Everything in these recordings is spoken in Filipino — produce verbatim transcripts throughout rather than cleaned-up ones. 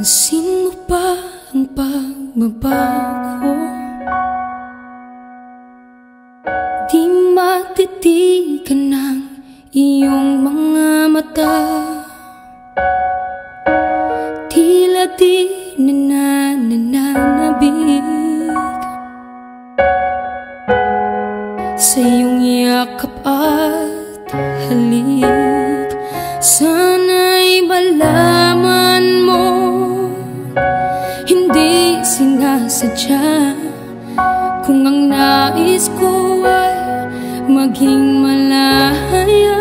Pansin mo pa ang pagbabago? Di matitigan ng iyong mga mata, tila di na nananabig. Sa iyong yakap at halik, sana'y malaman mo, hindi sinasadya. Kung ang nais ko ay maging malaya,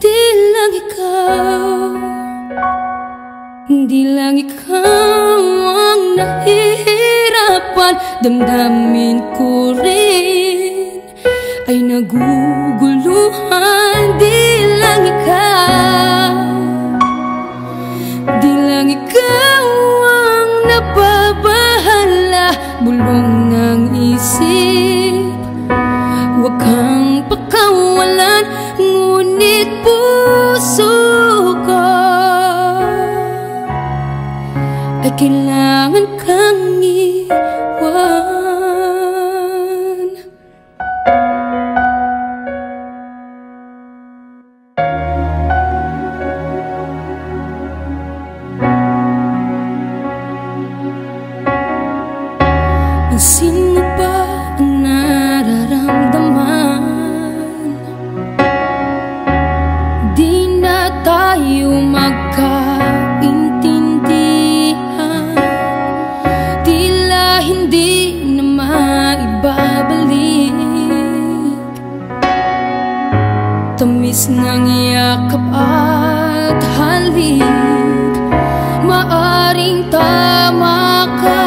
di lang ikaw, di lang ikaw ang nahihirapan. Damdamin ko rin ay naguguluhan. Di lang ikaw, di lang ikaw ang nababahala. Bulong ng isip, huwag kang pakawalan, ngunit puso ko ay kailangan kang iwan. Pansin mo ba ang nararamdaman? Di na tayo magkaintindihan, tila hindi na maibabalik. Tamis ng yakap at halik, maaring tama ka.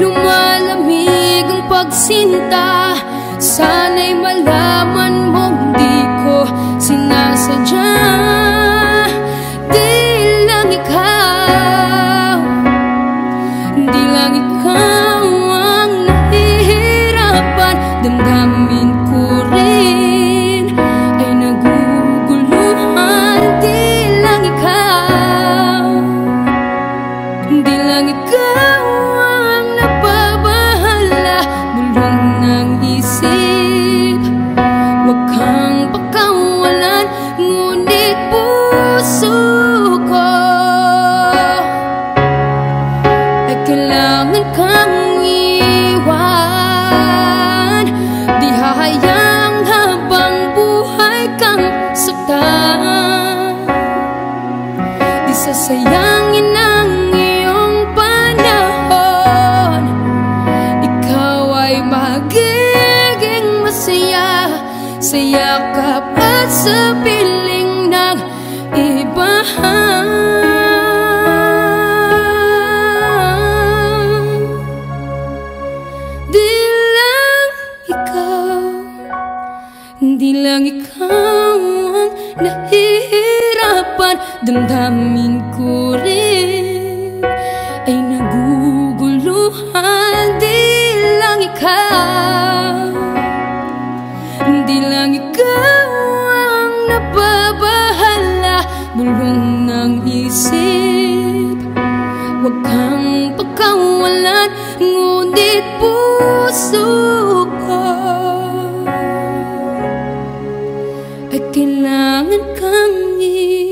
Lumalamig ang pagsinta, sana'y malaman mong di ko sinasadya. Di lang ikaw, di lang ikaw ang nahihirapan. Damdamin ko rin ay naguguluhan. Di lang ikaw, di lang ikaw ang napabahala. Bulong ng isip, huwag kang pakawalan, ngunit puso ko ay kailangan kang iwan. Di hahayaang habang buhay kang saktan, di sasayangin ang iyong panahon. Ikaw ay magiging masaya sa yakap at sa piling ng iba. Di lang ikaw, di lang ikaw ang nahihirapan. Damdamin ko rin ay naguguluhan. Di lang ikaw, di lang ikaw ang nababahala. Bulong ng isip, huwag kang pagkawalan, ngunit puso ko ay kailangan kang iwan.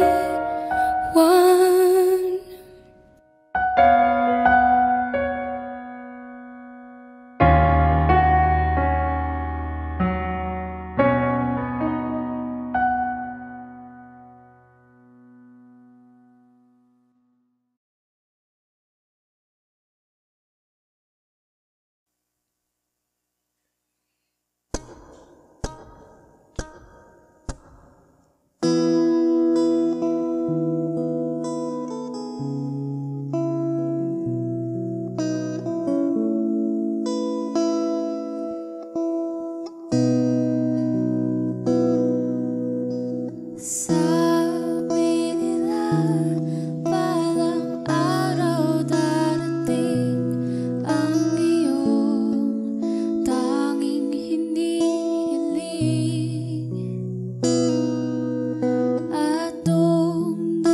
At doon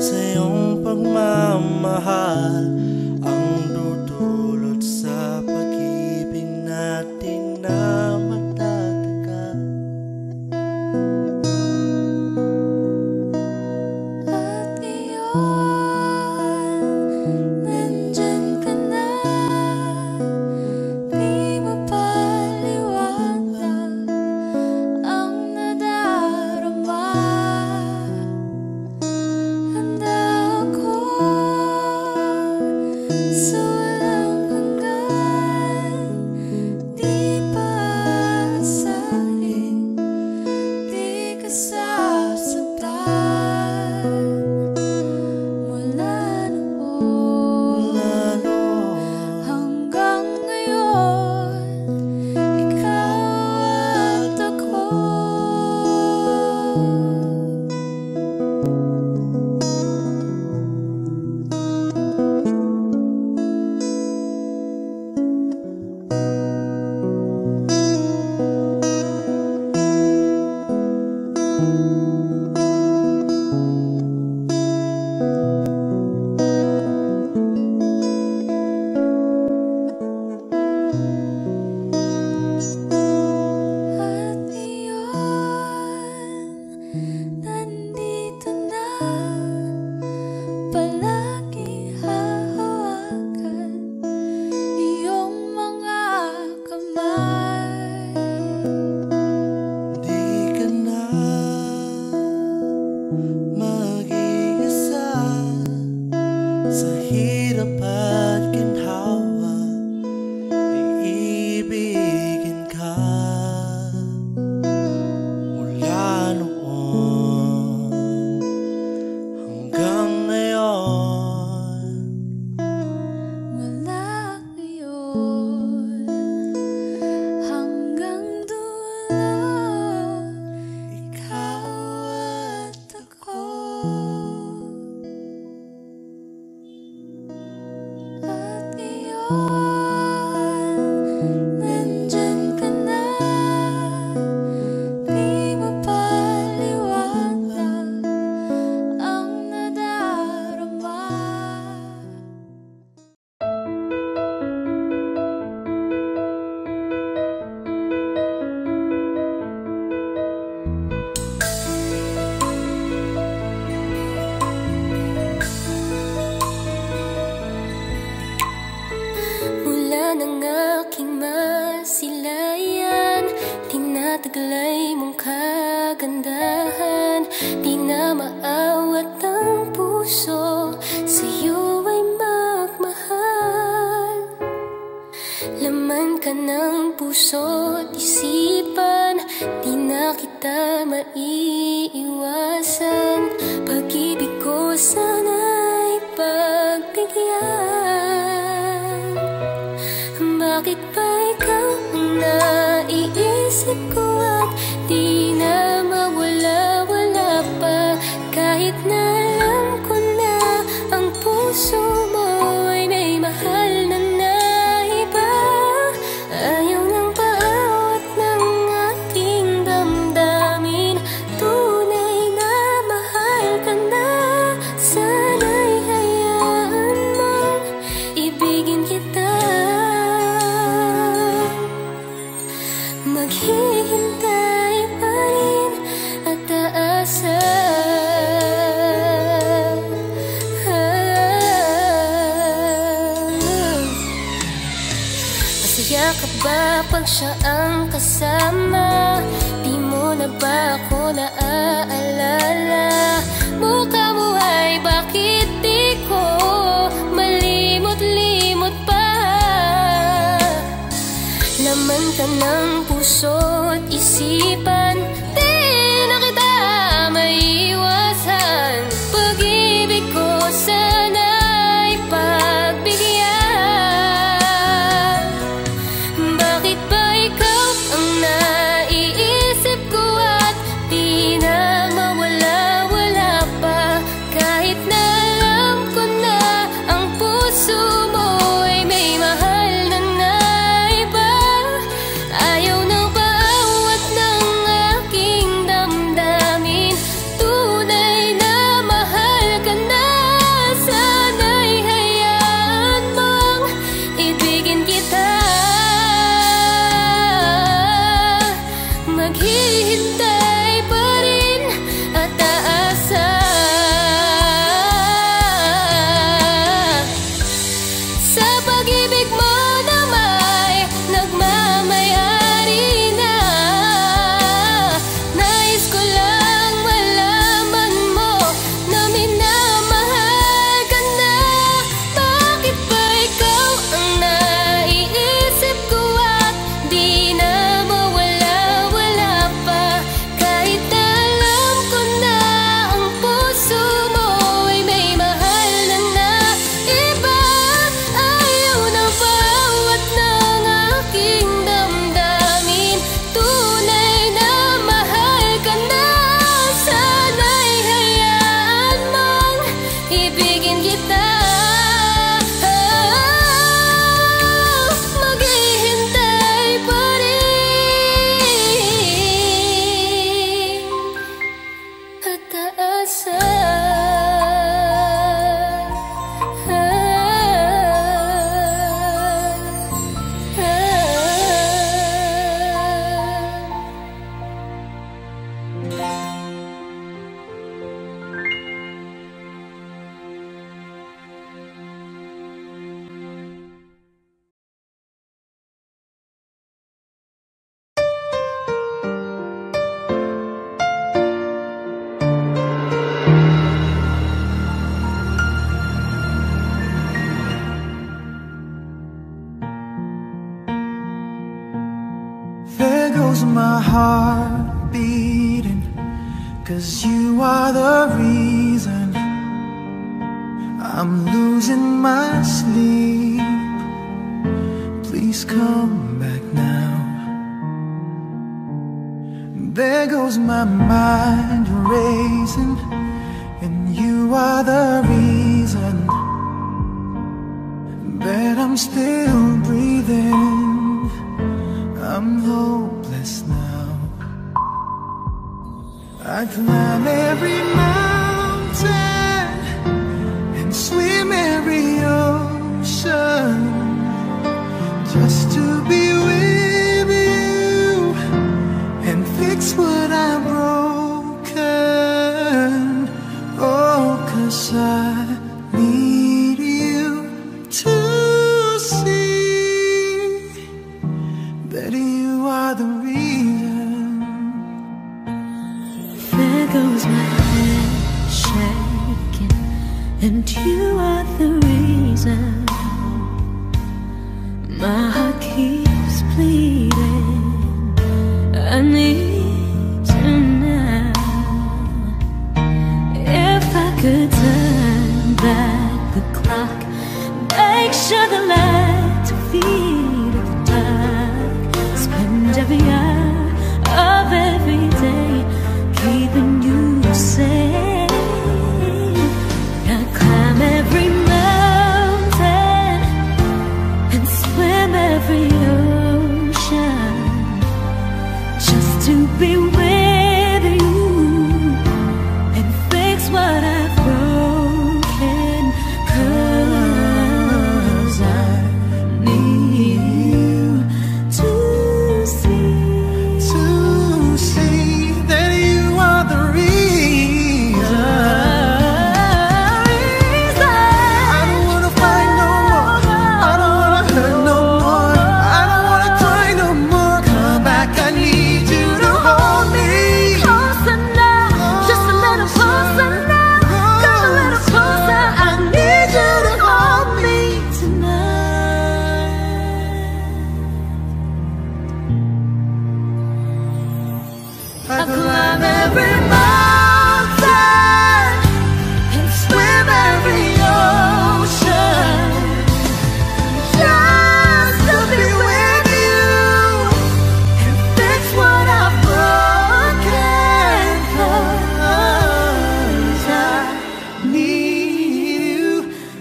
Sa'yong pagmamahal ang dudulot sa pag-ibig natin na matatagal. At ngayon, nandyan ka na, di mo paliwanag ang nadarama. Taglay mong kagandahan, di na maawat ang puso, sa'yo ay magmahal. Laman ka ng puso't isipan, di na kita maiiwasan. Pag-ibig ko sana'y pagbigyan. Bakit ba ikaw ang naiisip ko? Di na mawala-wala pa, kahit na alam ko na ang puso mo ay may mahal na naiba. Ayaw ng paawat ng ating damdamin, tunay na mahal ka na. Sana'y hayaan mong ibigin kita. Maghihintay ba pag siya ang kasama? Di mo na ba ako naaalala? tak asa. My heart beating, 'cause you are the reason I'm losing my sleep. Please come back now. There goes my mind racing, and you are the reason that I'm still breathing. I'm hoping now I climb every mountain and swim every ocean just to be with you and fix what I've broken. Oh, 'cause I need you to see that you are the reason. Goes my head shaking, and you are the reason my heart keeps bleeding. I need you now. If I could turn back the clock, make sure the light to feed of dark, spend every hour of every day keeping you safe. I climb every mountain and swim every ocean just to be with you and fix what I've broken. 'Cause I need you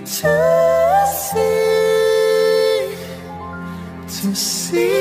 to see, to see.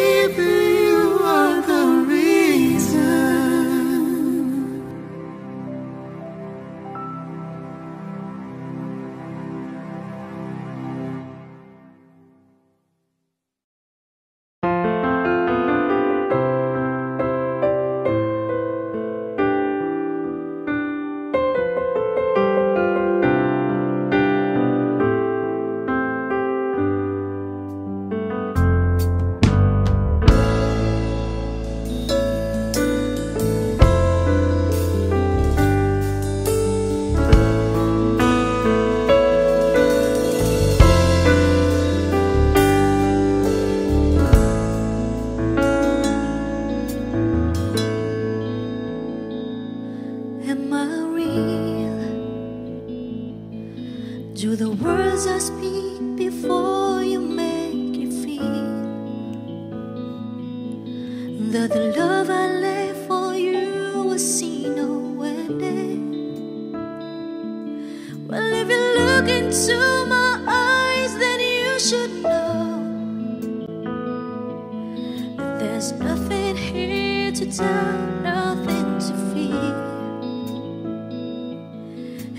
Nothing here to tell, nothing to fear.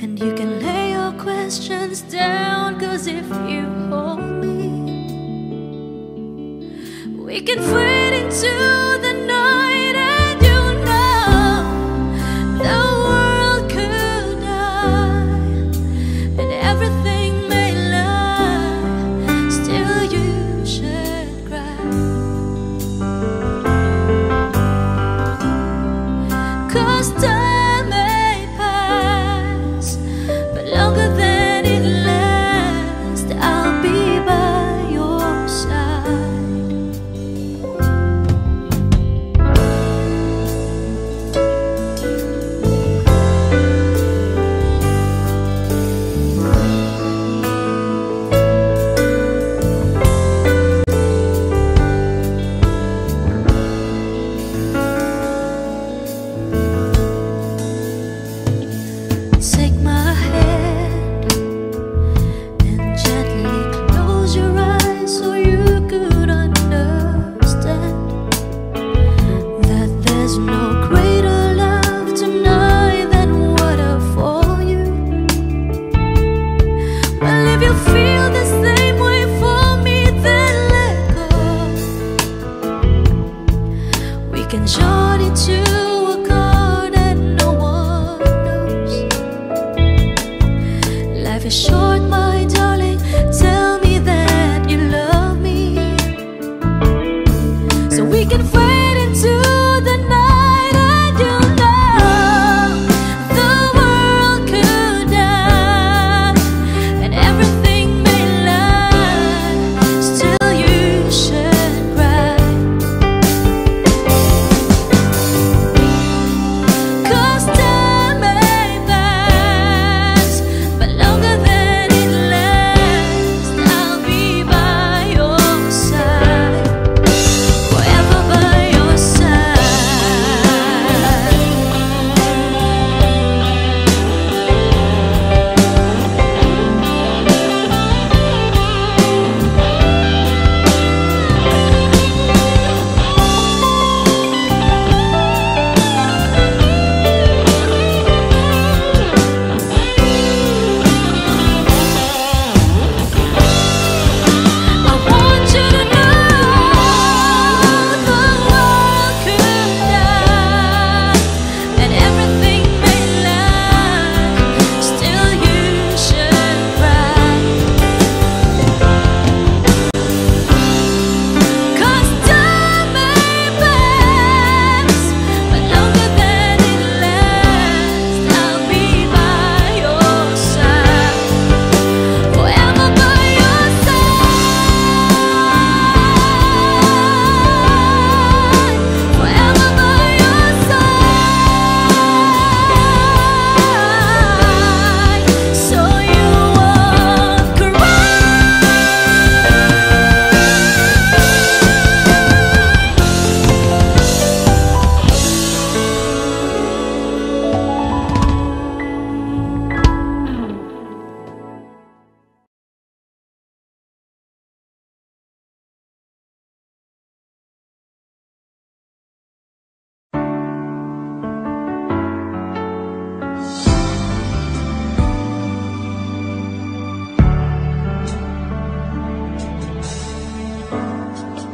And you can lay your questions down, cause if you hold me, we can fade into the night. And you know the world could die, and everything may lie, still you should cry. Cause time may longer than it lasts, I'll be by your side. Take my hand to a card and no one knows. Life is short, my darling, tell me that you love me, so we can fade into the night. And you know the world could die, and everything may lie, still you should.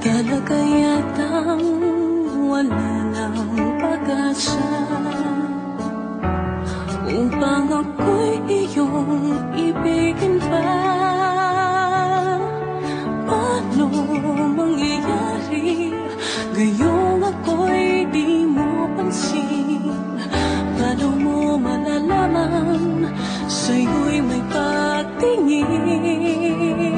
Talaga yatang wala ng pag-asa, upang ako'y iyong ibigin pa. Paano mangyayari gayong ako'y di mo pansin? Paano mo malalaman sa'yo'y may pagtingin?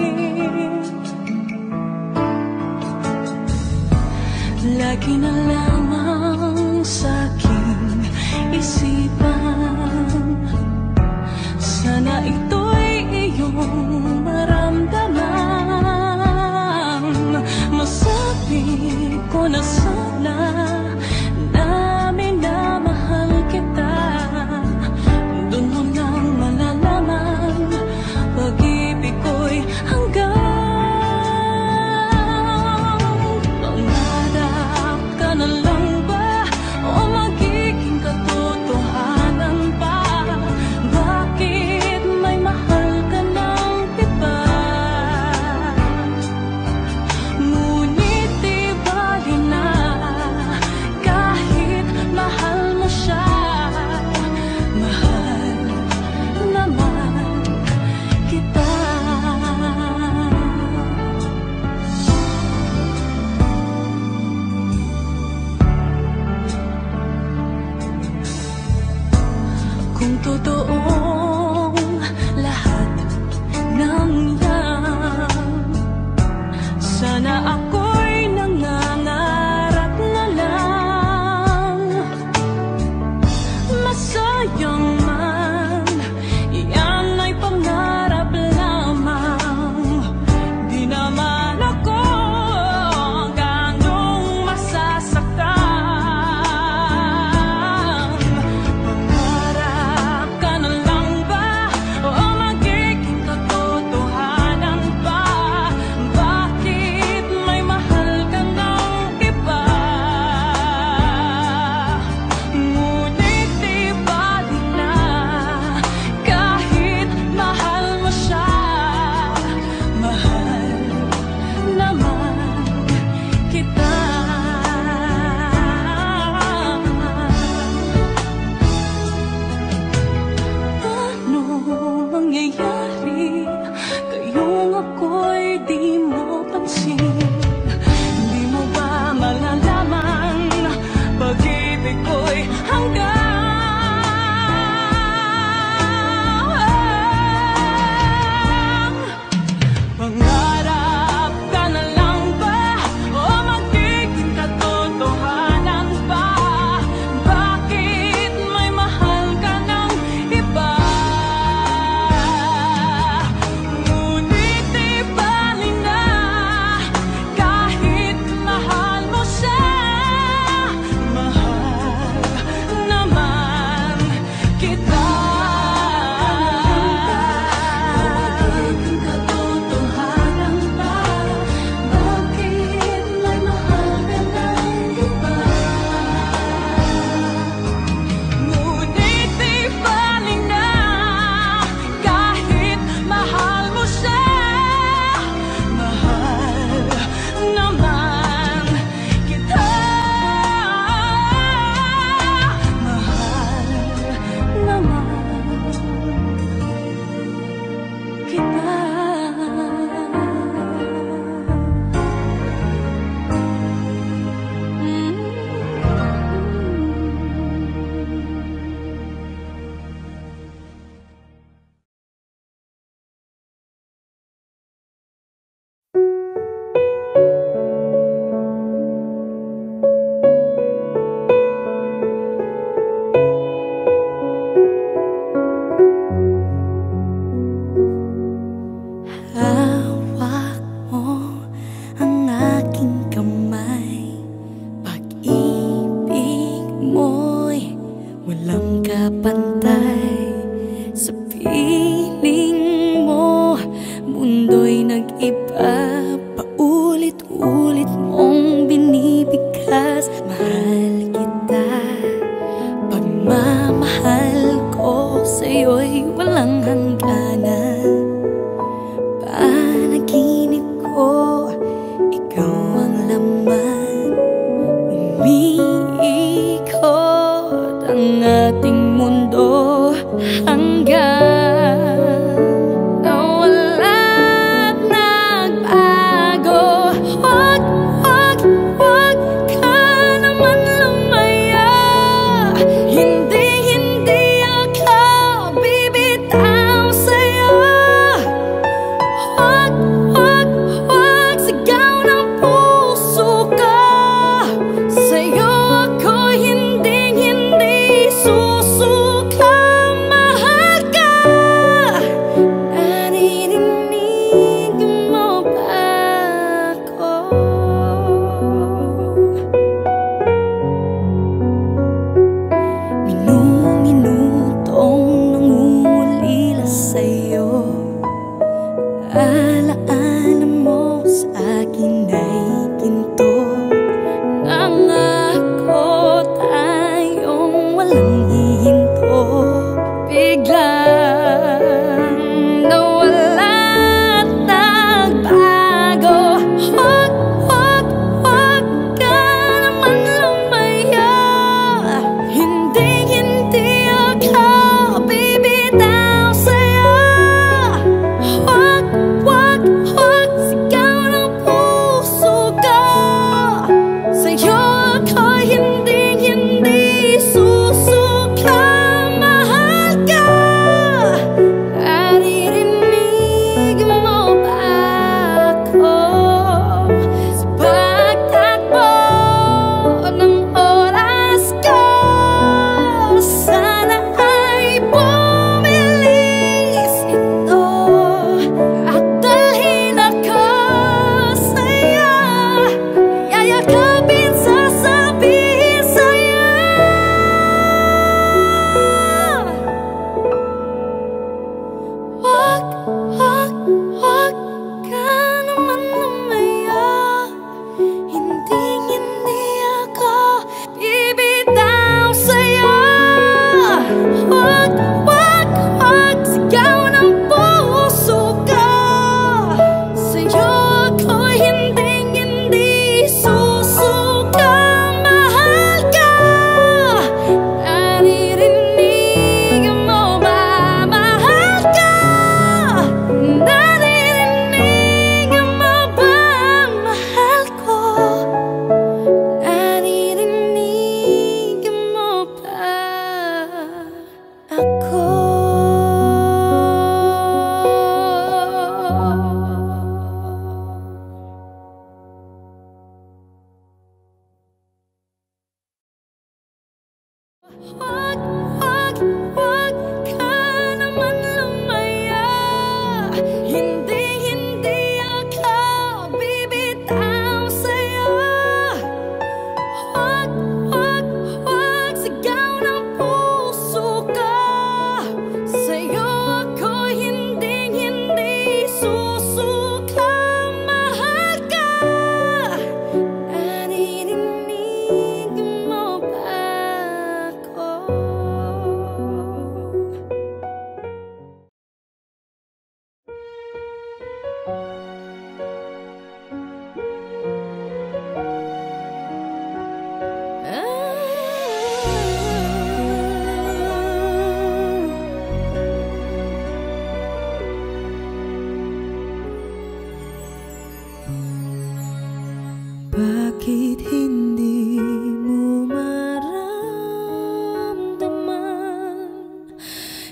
Lagi na lamang sa aking isipan, sana Kung totoong lahat ng yan, sana ako'y nangangarap na lang. Masayang man, iyan ay pangarap lamang. Di naman ako ganong masasaktan. Pangarap ka na lang ba? O magiging katotohanan pa? Bakit may mahal ka ng iba? Ngunit di ba din na kahit mahal mo siya, mahal naman kita. Ano mangyayari kayong ako'y di mo pansin? Di mo ba malalaman pag-ibig ko'y hanggang? Pangarap ka na lang ba? O magiging katotohanan pa? Bakit may mahal ka ng iba? Ngunit di bali na kahit mahal mo siya, mahal naman kita. Magiging katotohanan pa, bakit may mahal ka ng iba? Ngunit di bali na kahit mahal mo siya, mahal naman kita. Mahal naman kita. Hawak mo ang aking kamay, pag-ibig mo'y walang kapantay. Sa piling mo, mundo'y nag-iba. Paulit-ulit mong binibigkas, mahal kita. Pagmamahal ko sa'yo'y walang hangganan. Panaginip ko, ikaw ang laman. Umiikot ang ating mundo hanggang na walang nagbago. Huwag, huwag, huwag ka naman lumaya. Hindi, hindi ako bibitaw sa'yo. Huwag, huwag, huwag, sigaw ng puso ko. Sa'yo ako hindi, hindi susuka. Mahal ka.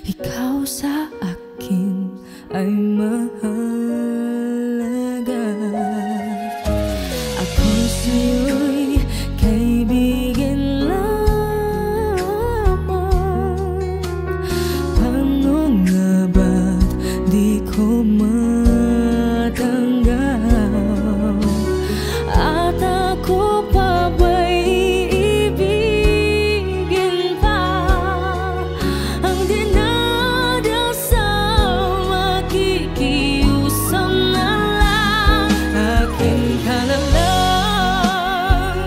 ikaw sa akin ay mahalaga. Ako sa'yo'y kaibigan lamang. Paano nga ba't di ko matanggap? At ako pa ba'y iibigin pa ang dinadasal? Makikiusap na lang. Akin ka na lang,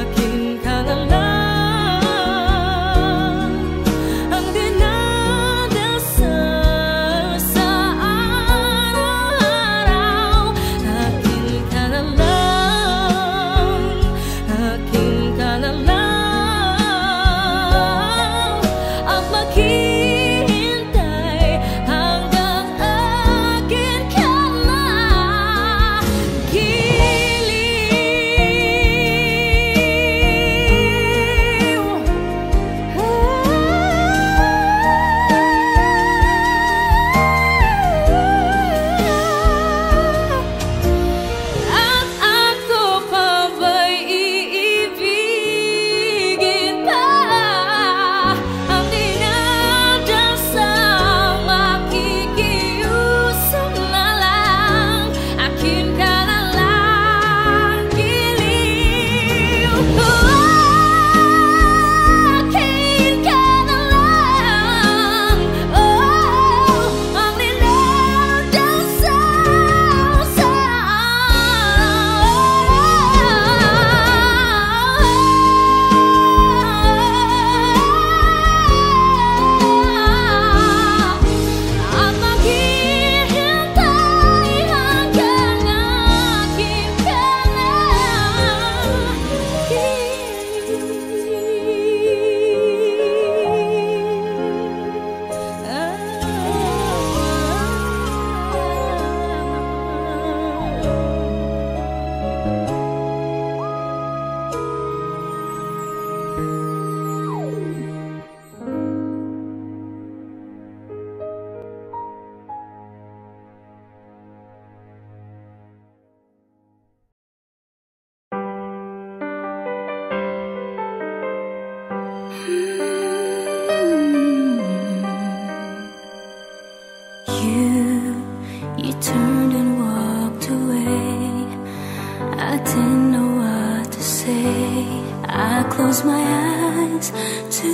akin ka na lang, ang dinadasal sa araw-araw. Akin ka na lang, akin ka na lang, at maghihintay hanggang akin ka na giliw. At ako pa ba'y iibigin pa ang dinadasal? Makikiusap na lang. Akin ka na lang, giliw. Akin ka na lang, oh, ang dinadasal sa araw-araw. At maghihintay hanggang akin ka na giliw. You, you turned and walked away. I didn't know what to say. I closed my eyes to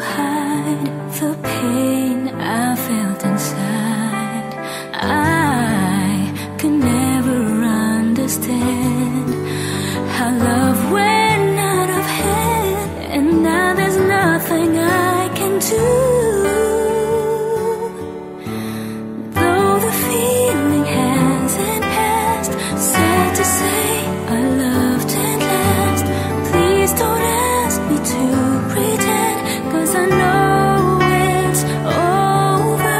hide the pain I felt inside. I could never understand how love went out of hand, and now there's nothing I can do. Though the feeling hasn't passed, sad to say, our love didn't last. Please don't ask me to pretend, 'cause I know it's over.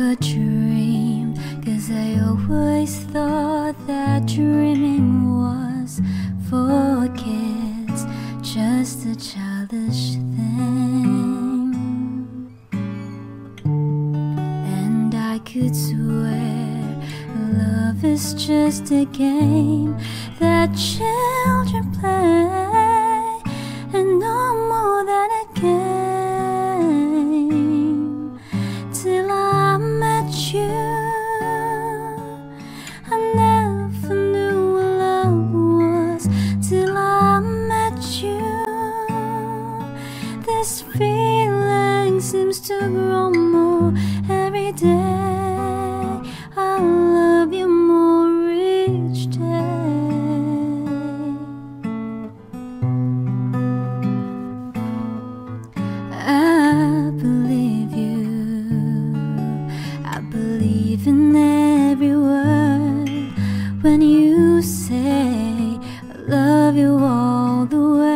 never dreamed, 'cause I always thought that dreaming was for kids, just a childish thing. And I could swear love is just a game that children play, and no more than a game. This feeling seems to grow more every day. I love you more each day. I believe you. I believe in every word when you say I love you all the way.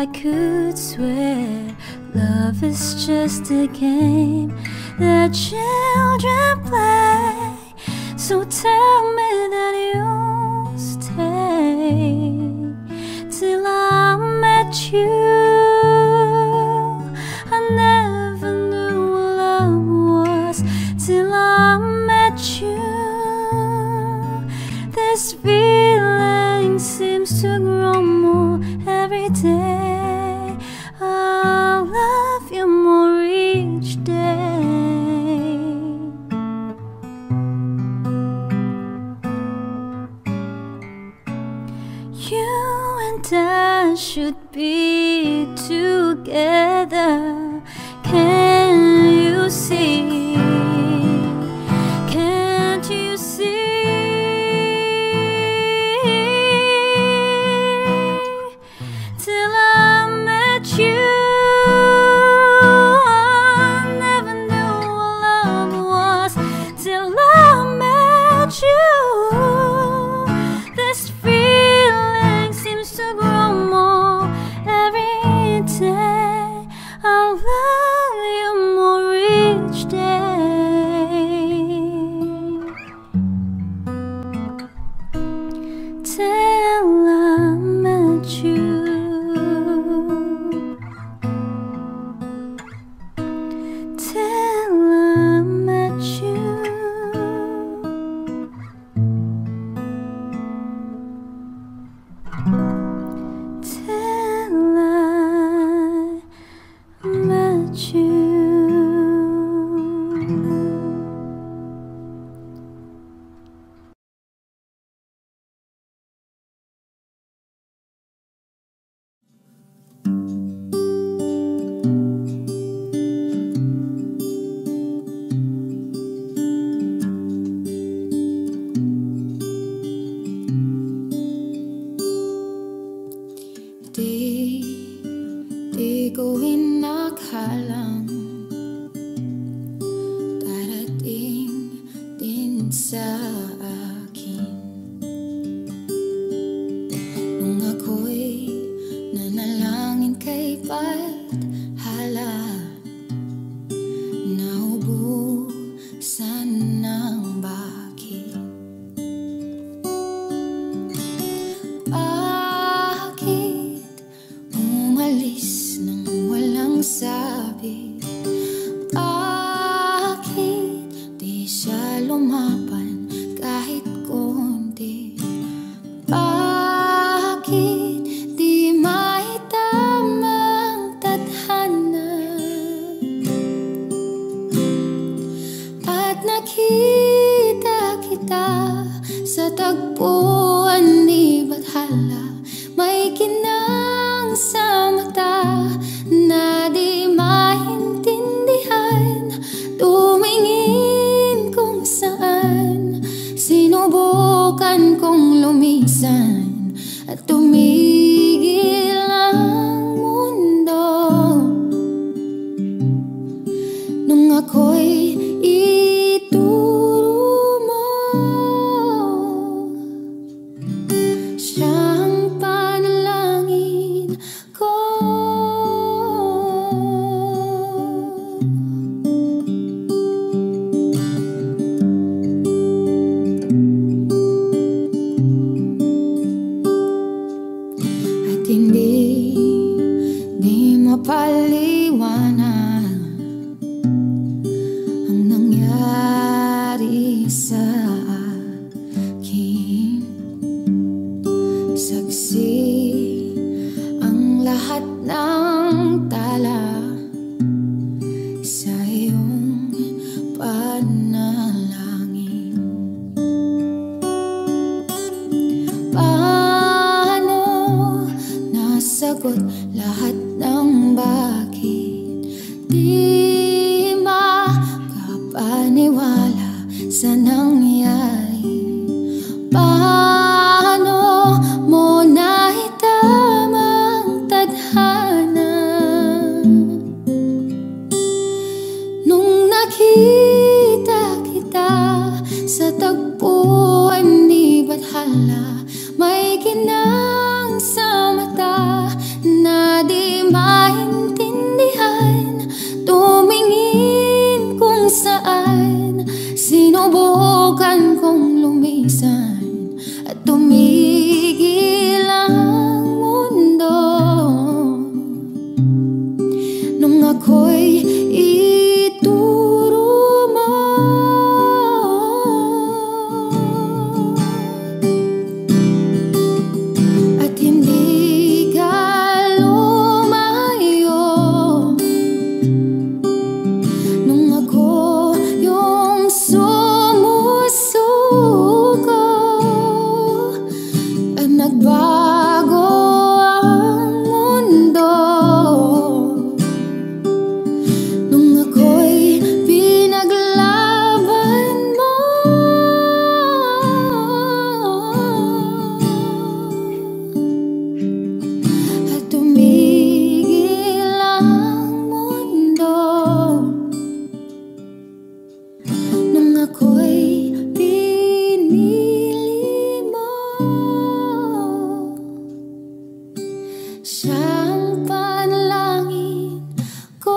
I could swear love is just a game that children play. So tell me that you'll stay till I'm at you. I never knew what love was till I'm at you. This feeling seems to grow more every day. You and I should be together. Can you see? Can't you see? Till I met you, I never knew what love was till I met you. Till I met you, till I met you, till I met you. Siyang panalangin ko. paliwanag ang nangyari sa akin. Saksi ang lahat ng tala sa iyong panalangin. Paano nasagot lahat ng bakit di makapaniwala sa nangyari? Paano mo naitamang tadhana nung nakita kita sa tagpuan ni Bathala? May kinang sa mata na di maintindihan. Tumingin kung saan, sinubukan kong lumisan at tumigil ang mundo. Nung ako'y ituro mo, at hindi nagbago ang mundo. Nung ako'y pinaglaban mo, at tumigil ang mundo. Nung ako'y siyang panalangin ko.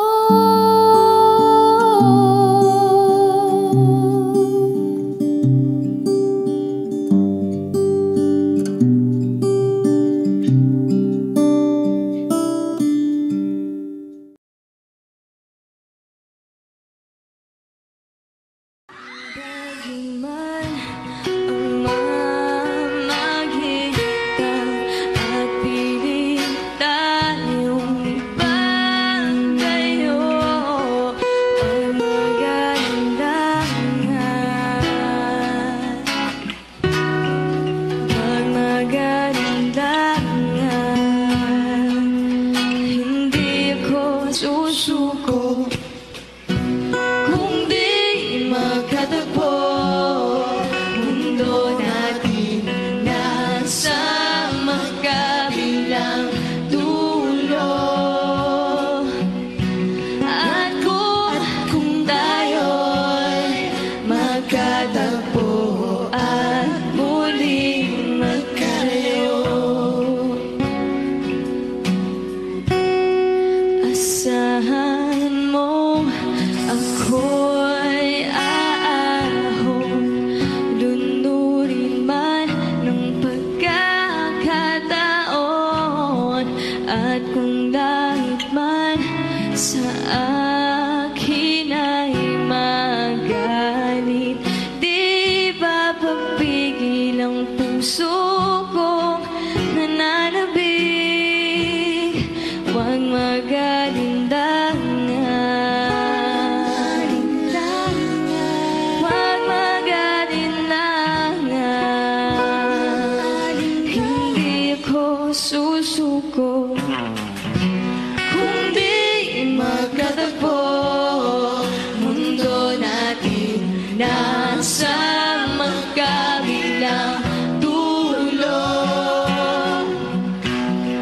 Susuko kung di magkatagpo, mundo natin nasa magkabilang dulo.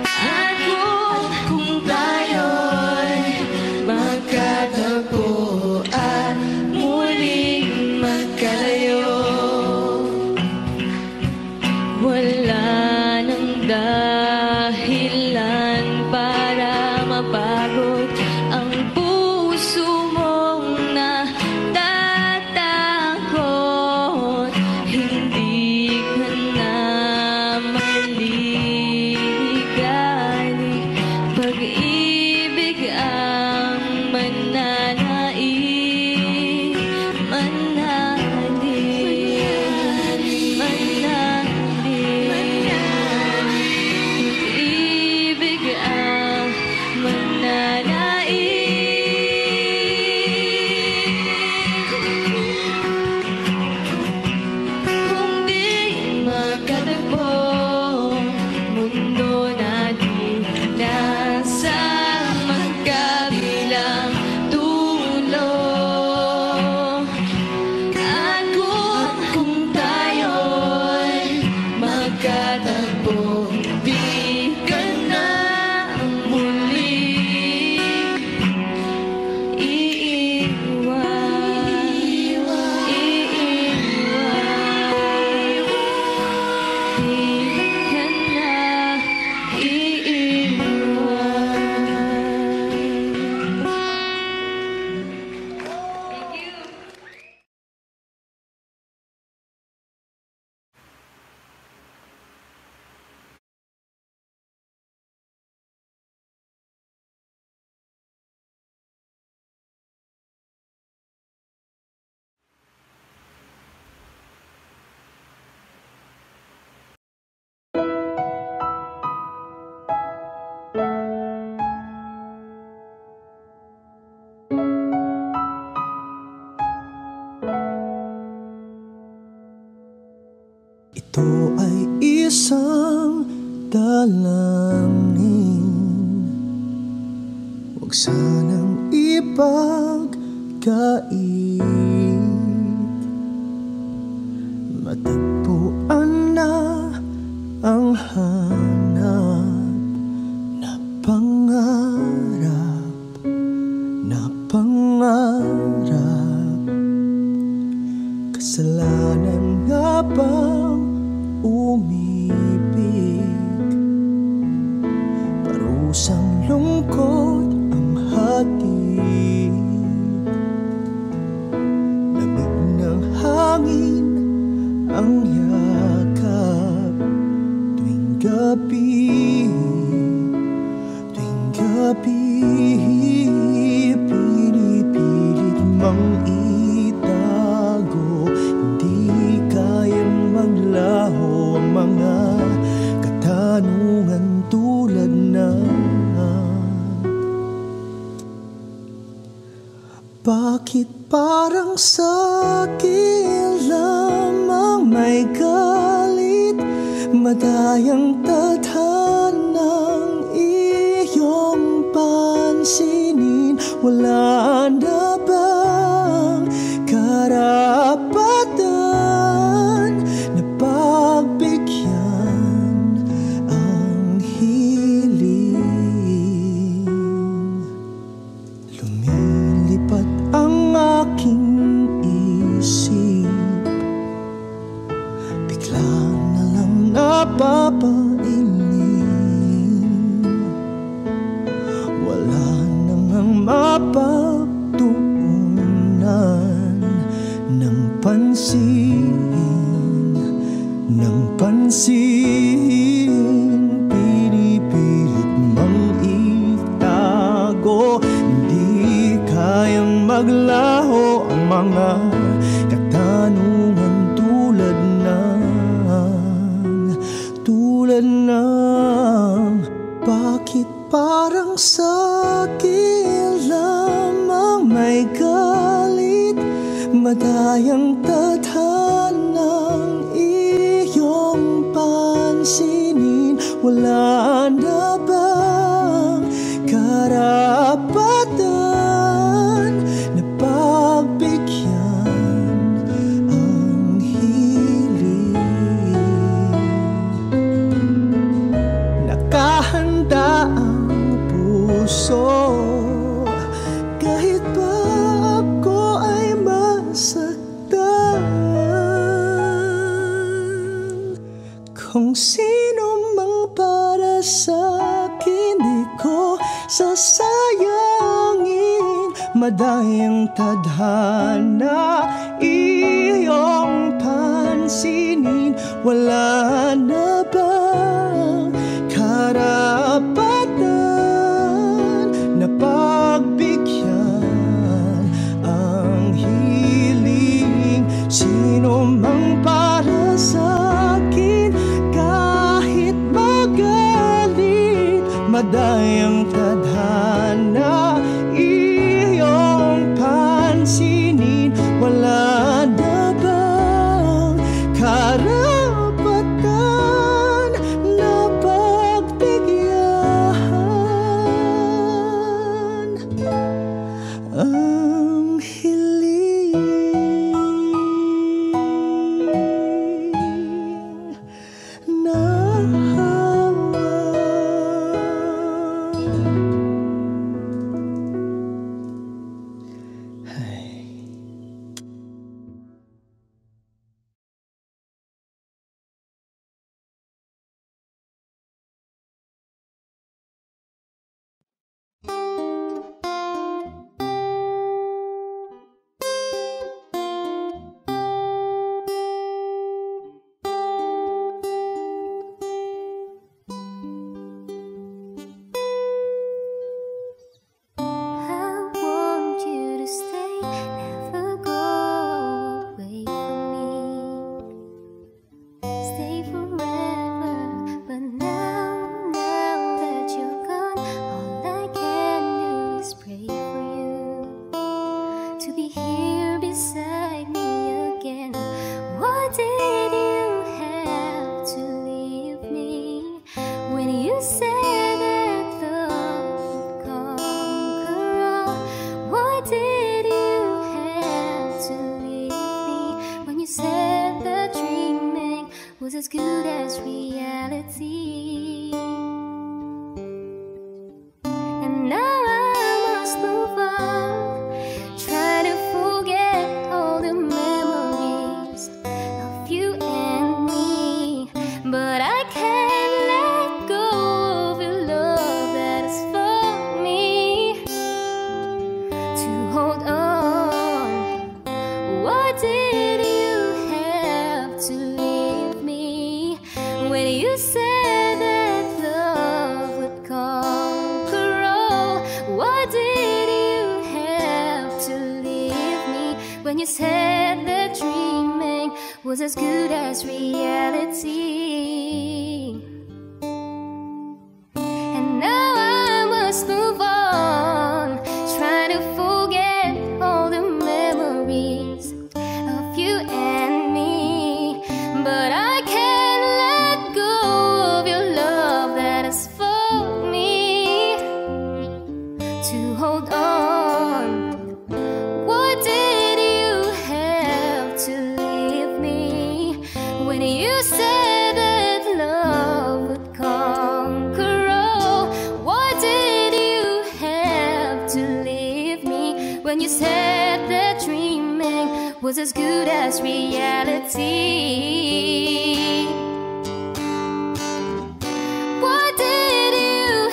At kung, kung tayo'y magkatagpo at muling magkalayo, wala nang dahil pag-ibig alalahanin. Huwag sanang ipagkait. Matagpuan na ang hanap na pangarap, na pangarap. Kasalanan nga bang umibig? Parusang lungkot ang hatid. Lamig ng hangin ang yakap tuwing gabi, tuwing gabi. Pinipilit mang itago, hindi kayang maglaho ang mga katanungan tulad na bakit parang sa'kin lamang may galit, madayang tadhanang iyong pansinin. Wala na bang karapatan na pagbigyan ang hiling? Lumilipat ang aking isip, bigla na lang napapailin. Wala namang mapagtuunan ng pansin, ng pansin. Pinipilit mang itago, hindi kayang maglaho ang mga katanungan tulad ng, tulad ng bakit parang sa'kin lamang may galit, madayang tadhanang iyong pansinin. Wala na bang karapatan na pagbigyan ang hiling? Nakahanda ang puso, kahit pa ako ay masaktan. Kung sino mang para sa'kin di ko sasayangin, madayang tadhana iyong pansinin. Wala na bang karapatan na pagbigyan ang hiling? Sino mang para sa'kin kahit magalit, madayang tadhana iyong pansinin. Wala na bang karapatan na pagbigyan ang hiling na hawa? as good as reality, and now I must move on, try to forget all the memories of you and me, but I can't let go of your love that is for me, to hold on. What did you have to leave? When you said that love would conquer all, what did you have to leave me? When you said that dreaming was as good as reality, and now I must move on, try to forget all the memories of you and me, but I hold on. What did you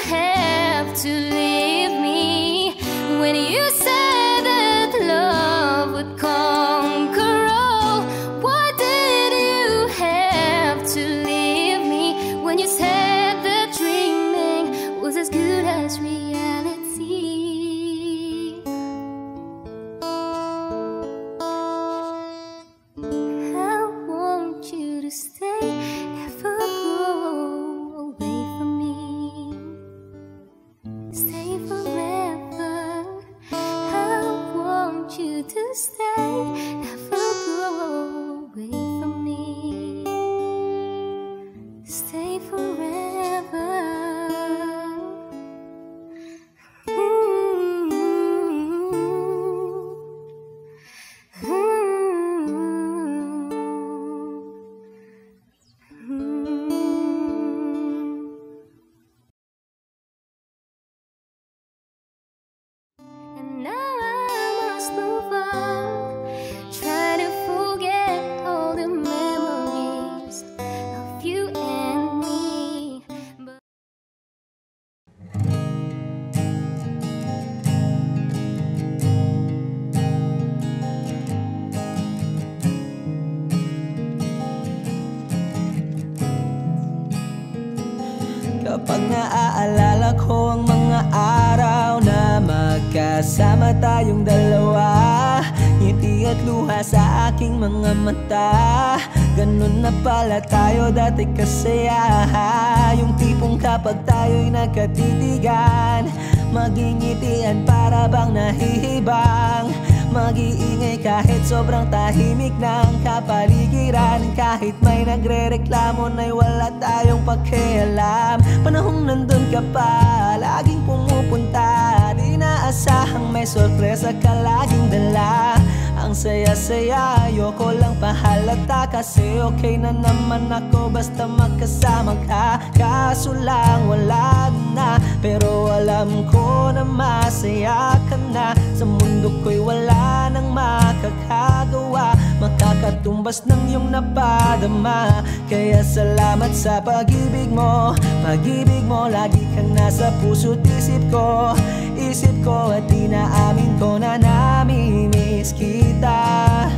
have to leave me? When you said that love would conquer all, what did you have to leave me? When you said that dreaming was as good as reality, what did you have to leave? You said that love would conquer all. What did you have to leave me? When you said that dreaming was as good as reality. To stay, never go away from me. Stay forever. Mm-hmm. Mm-hmm. Mm-hmm. And now I must move on. Kapag naaalala ko ang mga araw na magkasama tayong dalawa, ngiti at luha sa aking mga mata. Ganun na pala tayo dati kasaya, yung tipong kapag tayo'y nagkatitigan, magingitian para bang nahihibang, mag-iingay kahit sobrang tahimik ng kapaligiran, kahit may nagre-reklamo na'y wala tayong pakialam. Panahong nandun ka pa, laging pumupunta, di naasahang may sorpresa ka laging dala. Ang saya-saya, ayoko lang pahalata, kasi okay na naman ako basta magkasama ka. Kaso lang wala na, pero alam ko na masaya ka na. Sa mundo ko'y wala nang makakagawa, makakatumbas ng iyong napadama. Kaya salamat sa pag-ibig mo, pag-ibig mo, lagi kang nasa puso't isip ko. Isip ko at inaamin ko na namimiss kita,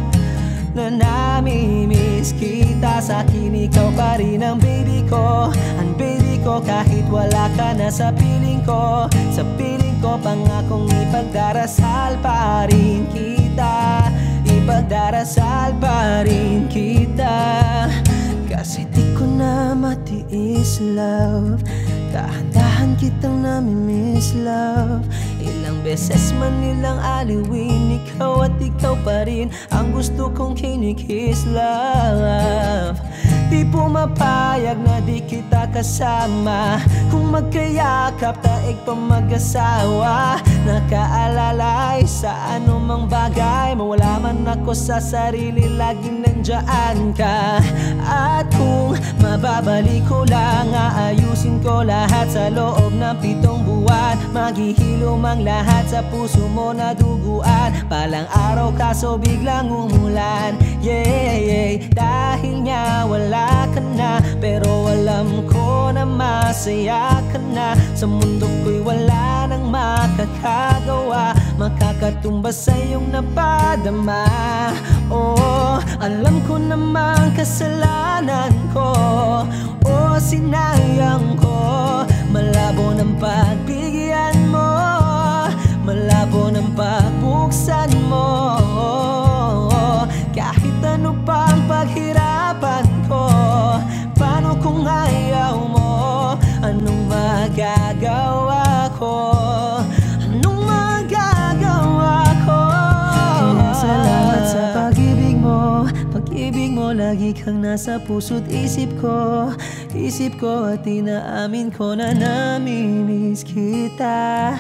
na namimiss kita. Sa akin ikaw pa rin ang baby ko, ang baby ko, kahit wala ka na sa piling ko. Sa piling ko, pangakong ipagdarasal pa rin kita, ipagdarasal pa rin kita. Kasi di ko na matiis, love, dahan-dahan kitang namimiss, love. Ilang beses man nilang aliwin, ikaw at ikaw pa rin ang gusto kong kinikis, love. Di pumapayag na di kita kasama. Kung magkayakap, taig pa mag-asawa. Nakaalalay sa anumang bagay. Mawala man ako sa sarili, laging nandiyan ka. At kung mababalik ko lang, aayusin ko lahat sa loob ng pitong buwan. Maghihilom ang lahat sa puso mo na duguan. Palang araw kaso biglang umulan. Yeah, yeah, dahil nga wala wala ka na, pero alam ko na masaya ka na. Sa mundo ko'y wala nang makakagawa, makakatumba sa iyong napadama. Oh, alam ko naman kasalanan ko, o oh, sinayang ko. Malabo ng pagbigyan mo, malabo ng pagbuksan mo. Kahit ano pa ang paghirapan ko, paano kung ayaw mo? Anong magagawa ko? Anong magagawa ko? Kaya salamat sa pag-ibig mo, pag-ibig mo lagi kang nasa puso't isip ko. Isip ko at inaamin ko na namimiss kita,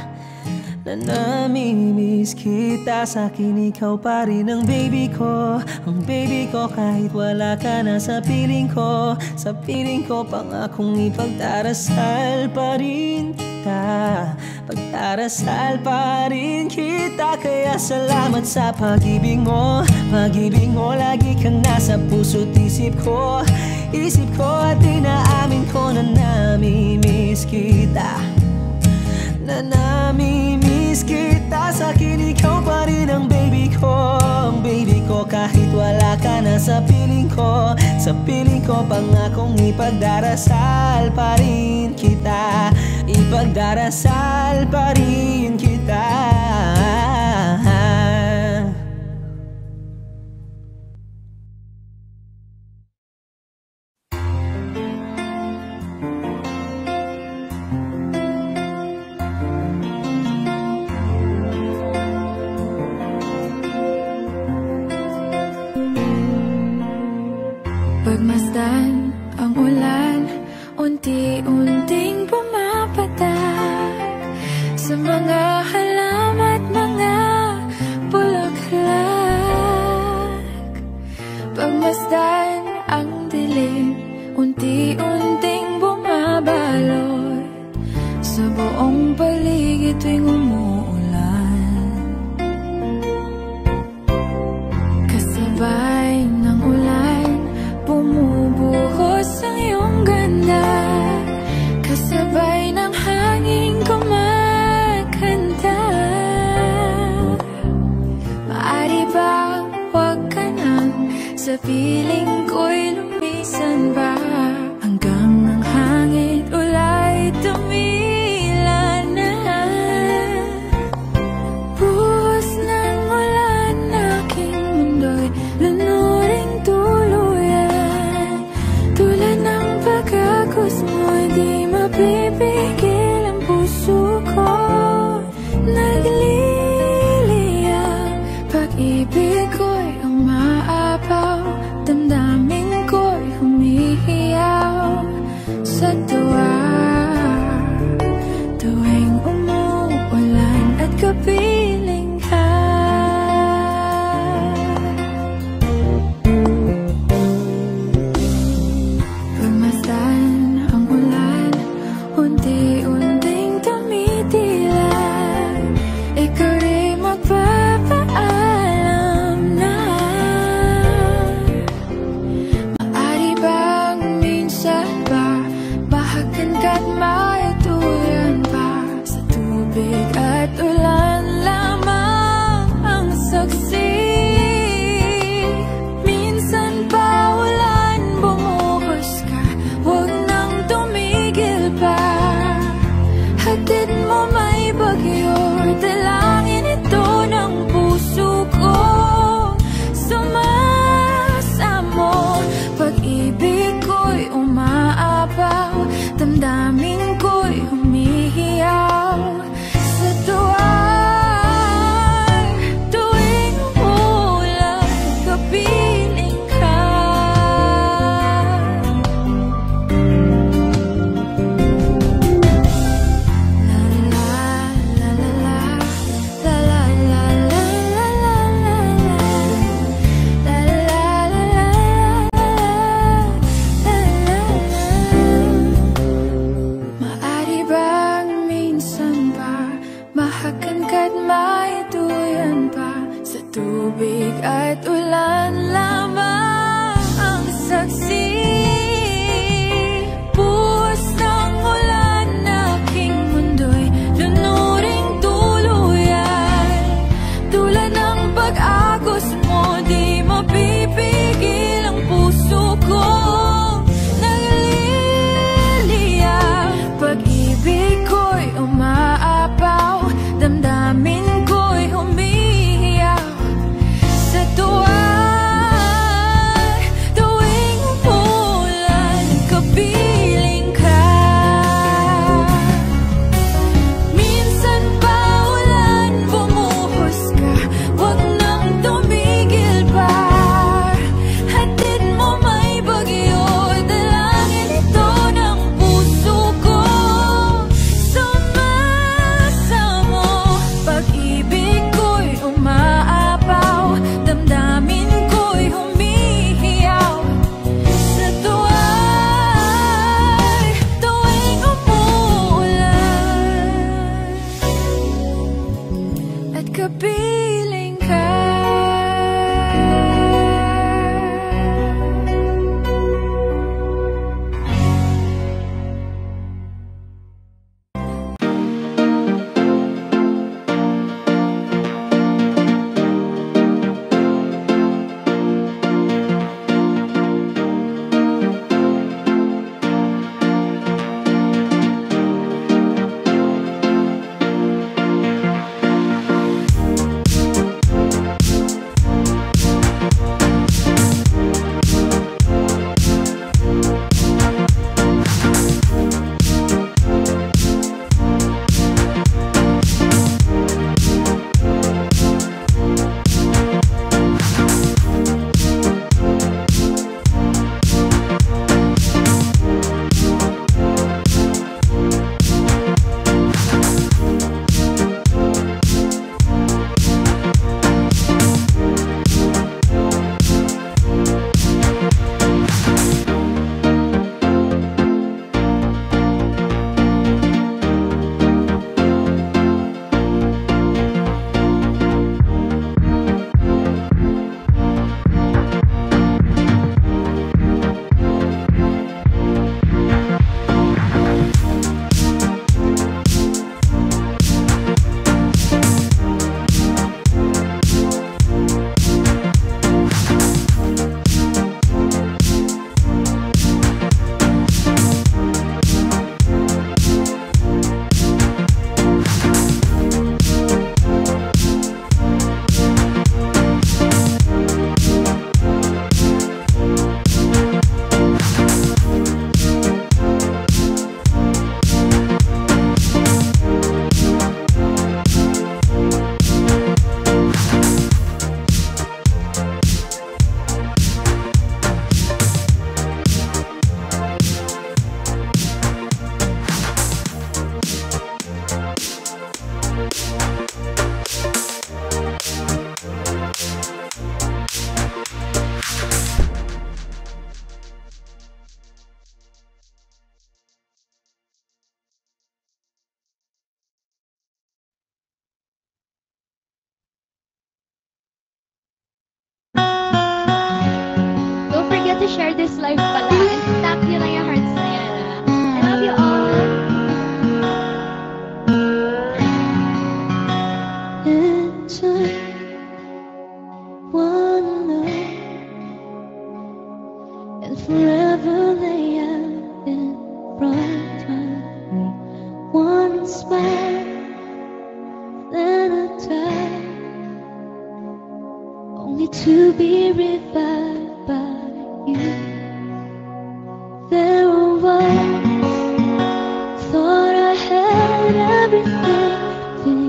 na namimiss kita. Sa'kin ikaw pa rin ang baby ko, ang baby ko. Kahit wala ka na sa piling ko, sa piling ko pangakong ipagdarasal pa rin kita, pagdarasal pa rin kita. Kaya salamat sa pag-ibig mo, pag-ibig mo. Lagi kang nasa puso't isip ko, isip ko at inaamin ko na namimiss kita, na namimiss kita. Sa'kin ikaw pa rin ang baby ko, ang baby ko. Kahit wala ka na sa piling ko, sa piling ko pangakong ipagdarasal pa rin kita, ipagdarasal pa rin kita. Pagmasdan ang ulan, unti-unting pumapatak sa mga halam at mga bulaklak. Pagmasdan ang dilim, unti-unting bumabalot sa buong paligid tuwing umuulan. Kasabay ng ulan, bumubuhos ang iyong ganda. Kasabay ng hangin kumakanta. Maari ba huwag ka nang sa piling ko'y lumisan ba? Hanggang ang hangin ulay tumila na. Buhos ng ulan, aking mundo'y lunuring tuloy. Tulad ng pag-agos mo, di mapipigil ang puso ko. Nagliliya, pag-ibig ko'y umaapaw, damdamin ko'y humihiyaw sa tuwa. Tuwing umuulan at kapiling ka, damdamin ko. smile, then I died, only to be revived by you. There I was, thought I had everything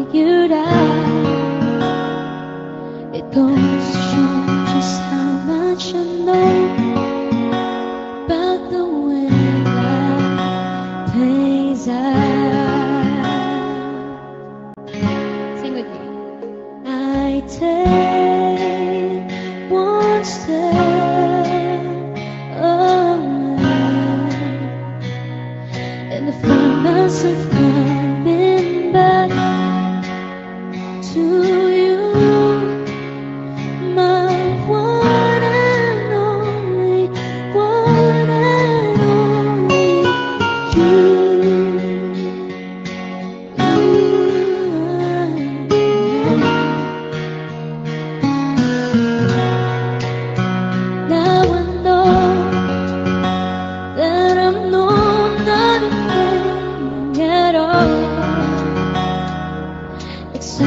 figured out. It goes to show just how much I know about the way life plays out. Take one step away, and I find myself coming back to you, my one and only, one and only you. As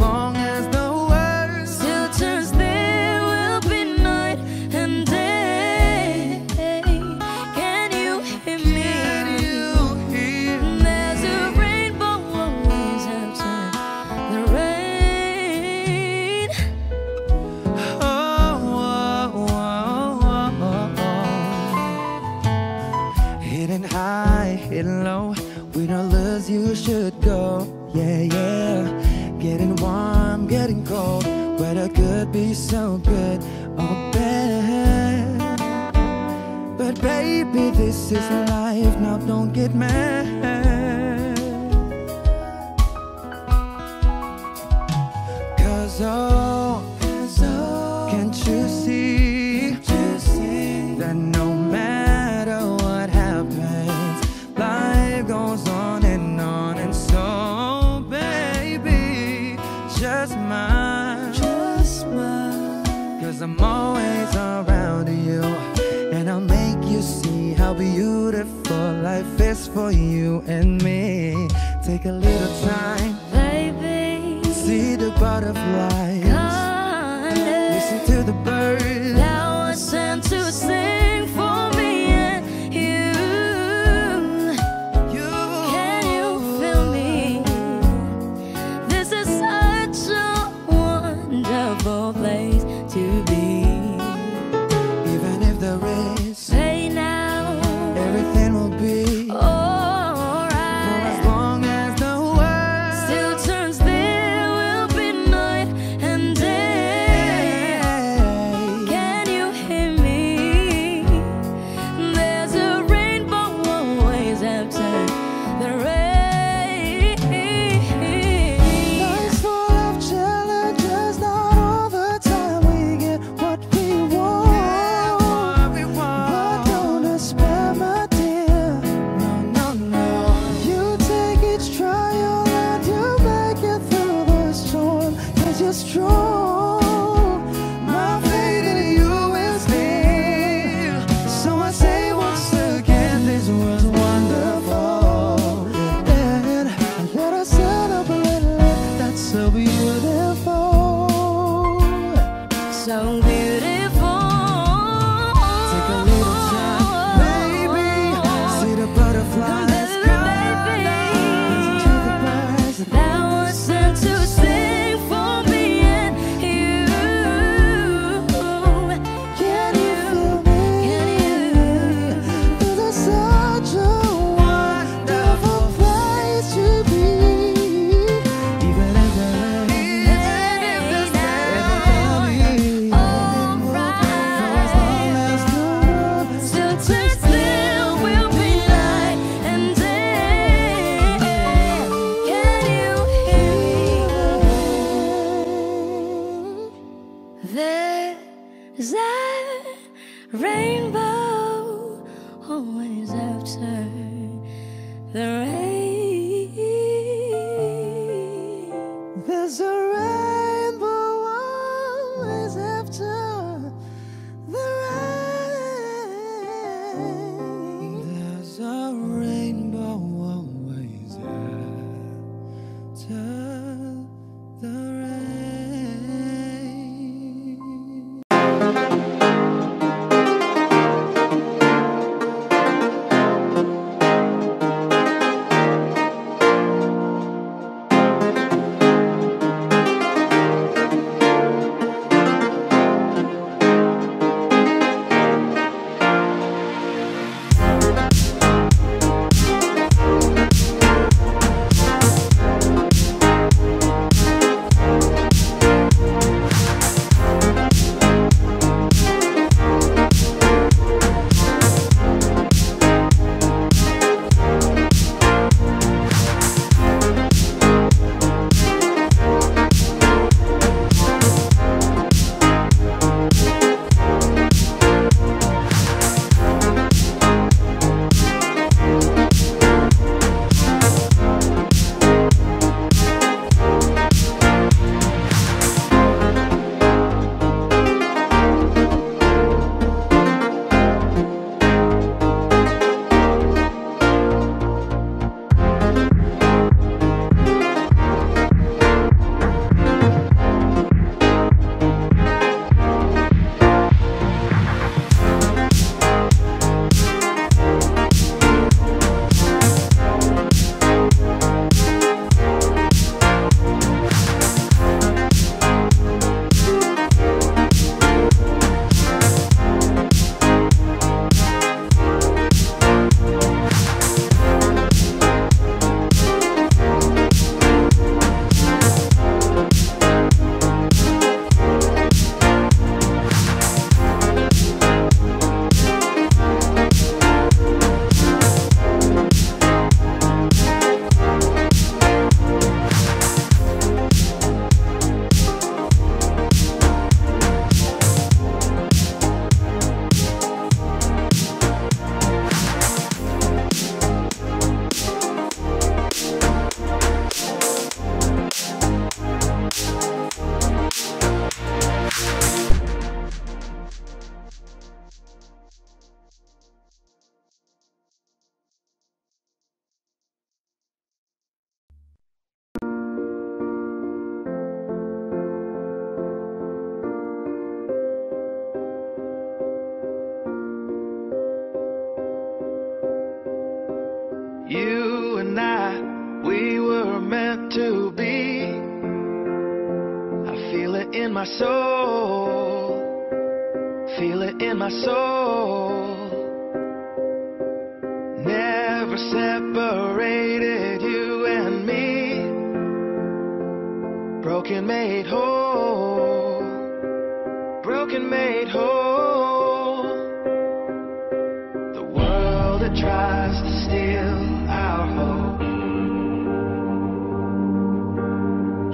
long as the Getting warm, getting cold, weather could be so good or bad. But baby, this is life, now don't get mad. Cause oh, Cause oh can't you see, can't you see that no matter what happens, life goes on and on and so. Just mine, just mine. Cause I'm always around you, and I'll make you see how beautiful life is for you and me. Take a little time, baby. See the butterflies, Colors. Listen to the birds that were sent to sing for me and you. you. Can you feel me? This is place to be. Even if there is hey now, everything will be alright. For as long as the world still turns, there will be night and day. Hey. Can you hear me? There's a rainbow always after the rain. So beautiful. Take a little time, baby. See the butterflies, baby. Listen to the birds that were sent to sing for me and you. Can you feel me? Can you? This is such a wonderful place to be. Even if there is, there's a rainbow always after the rain. There's a rainbow always after the rain. There's a rainbow always after the rain. in my soul, feel it in my soul. Never separated, you and me, broken made whole, broken made whole. The world that tries to steal our hope,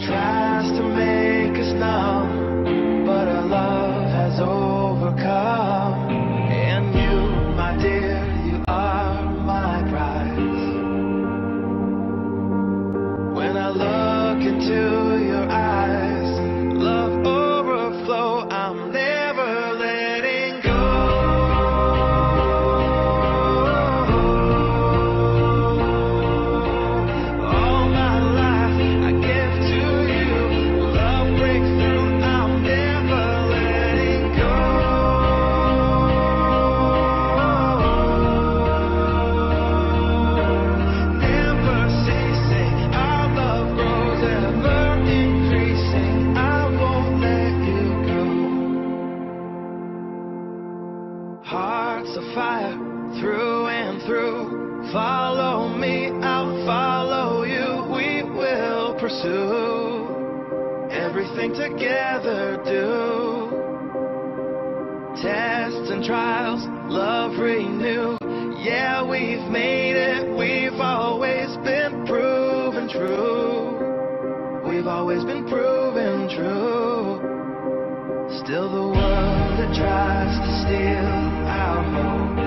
tries to make us numb, but our love has overcome. And you, my dear, you are my prize. When I look into your eyes, love overflow, I'm never letting go. All my life I give to you, love breaks through, I'm never letting go. Never ceasing, our love grows ever increasing, I won't let you go. Hearts of fire, through and through, follow me, I'll follow you, we will pursue everything together do. Tests and trials, love renew, yeah, we've made it, we've always been proven true, we've always been proven true. Still the world that tries to steal our hope,